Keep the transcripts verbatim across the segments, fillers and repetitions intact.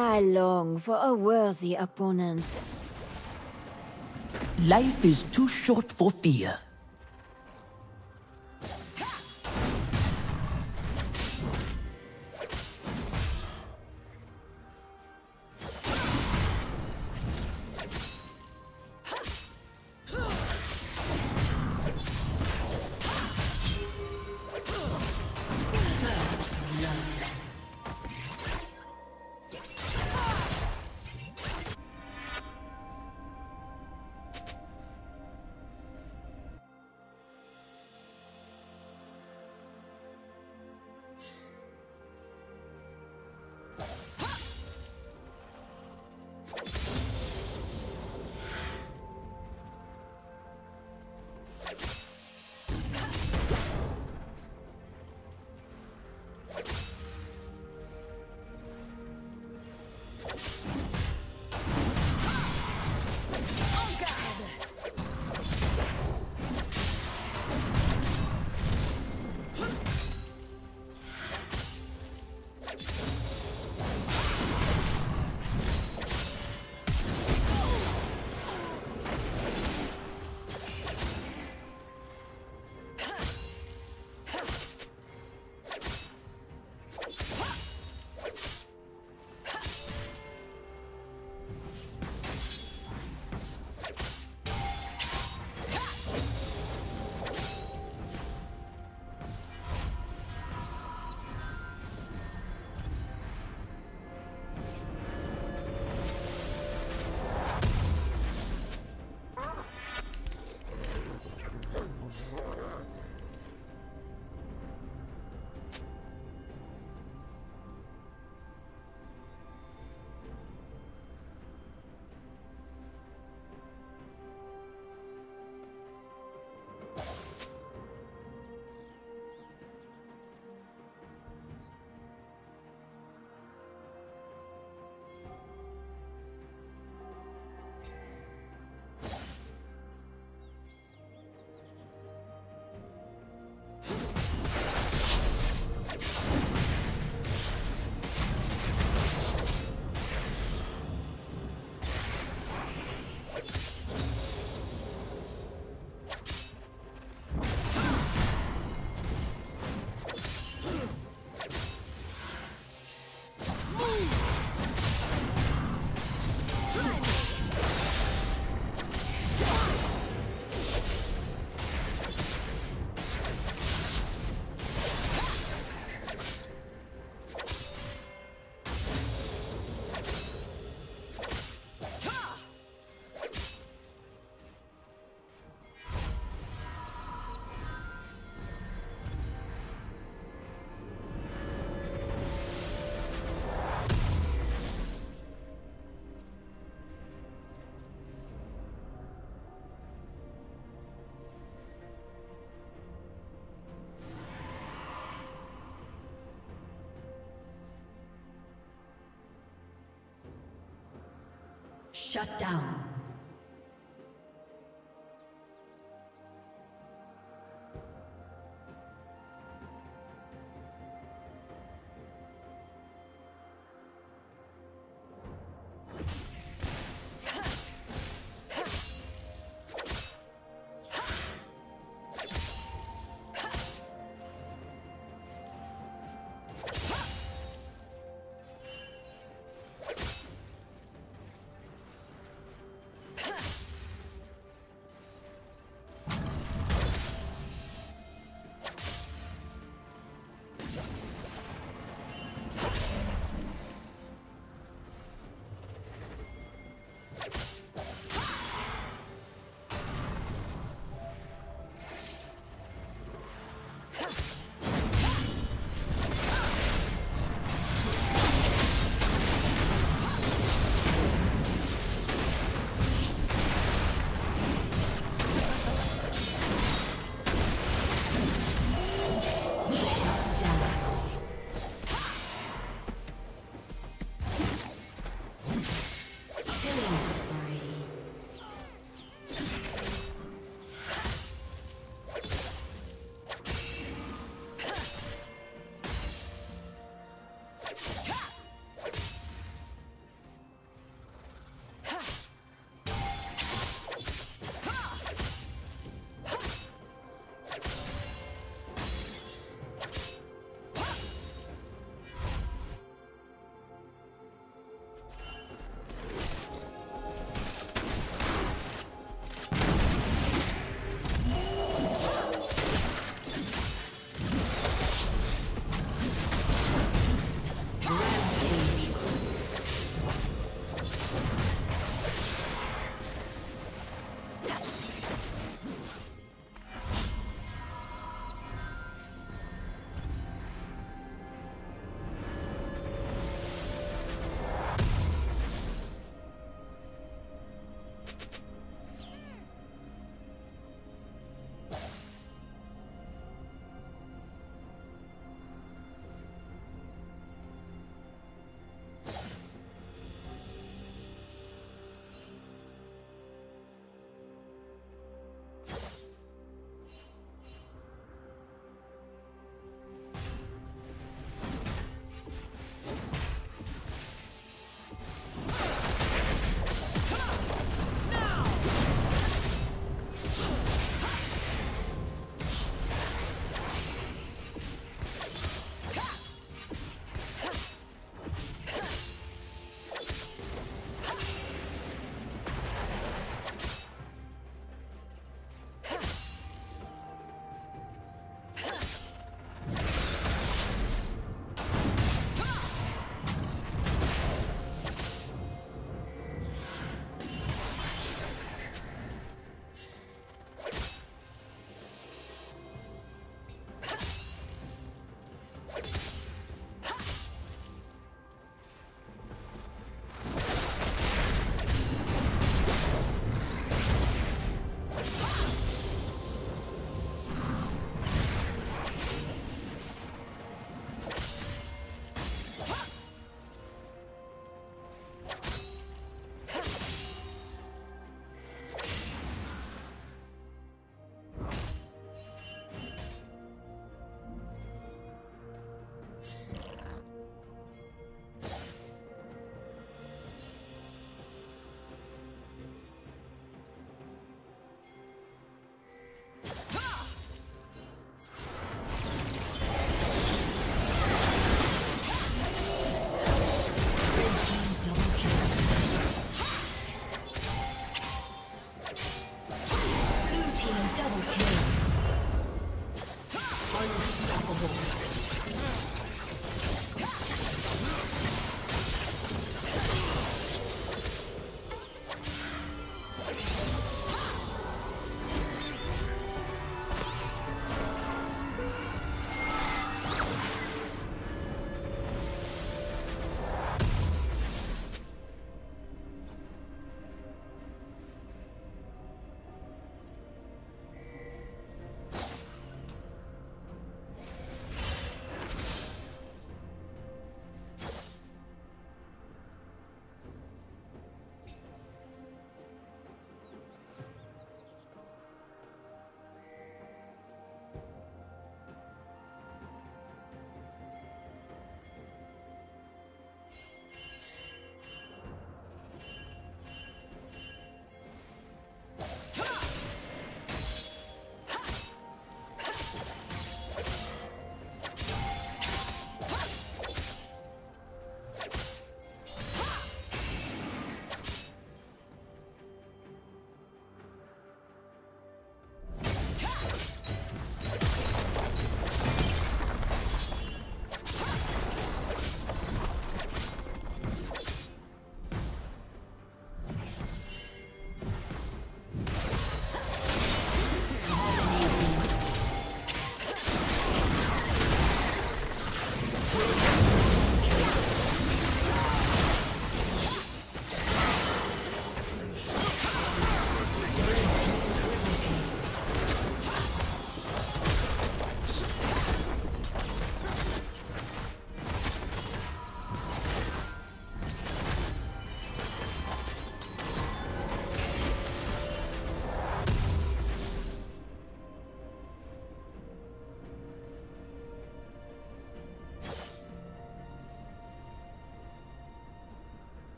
I long for a worthy opponent. Life is too short for fear. Shut down.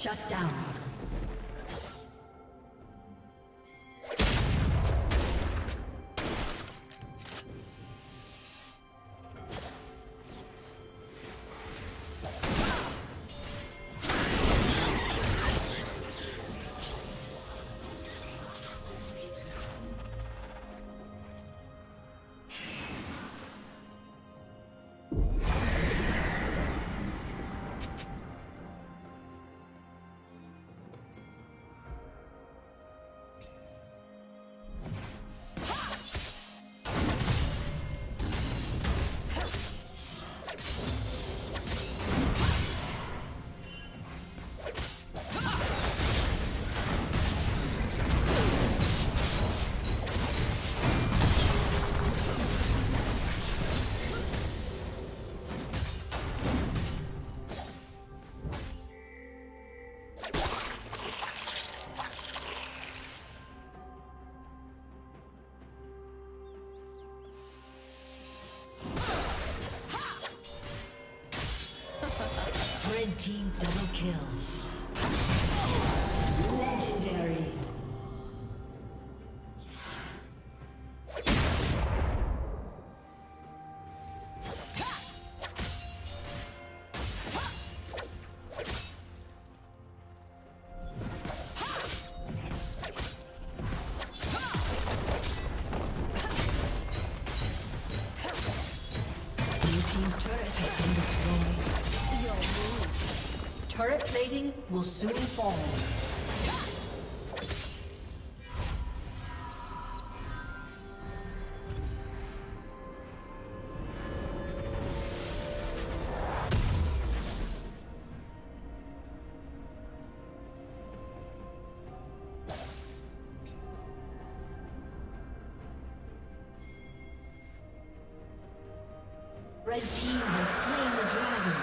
Shut down. Team double kill. Legendary. Turret plating will soon fall. Red team has slain the dragon.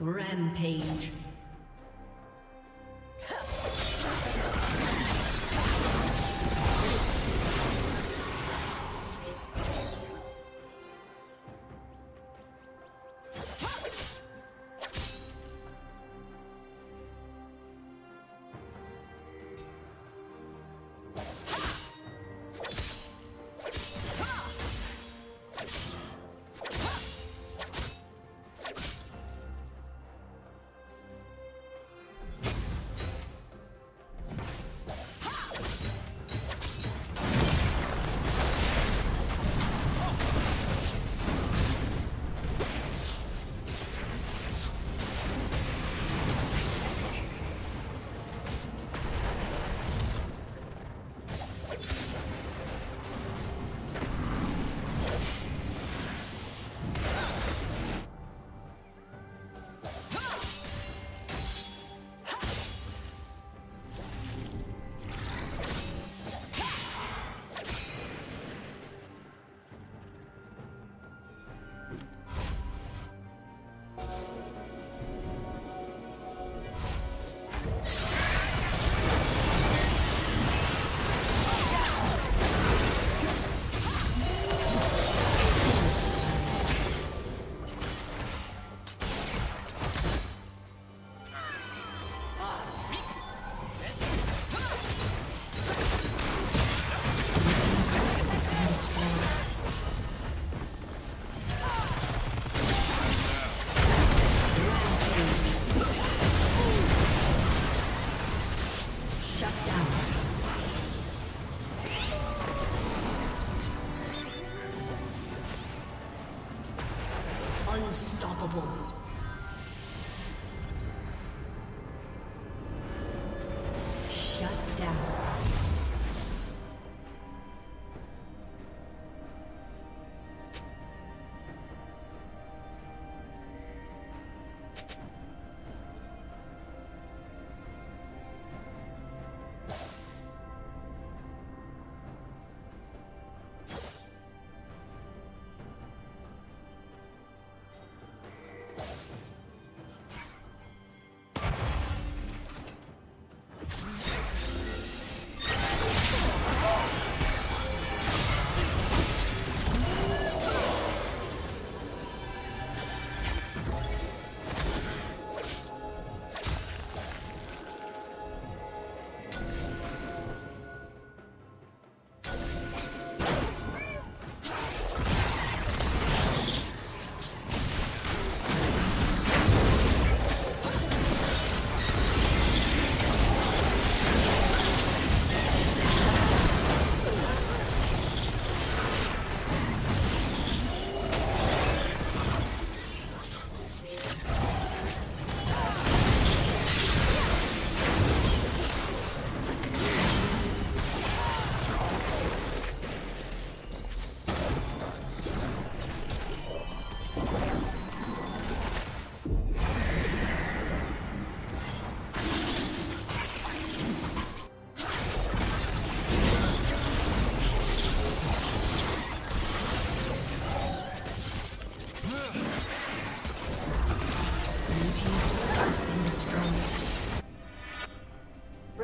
Rampage.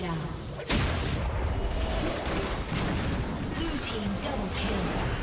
Down. Blue team double kill.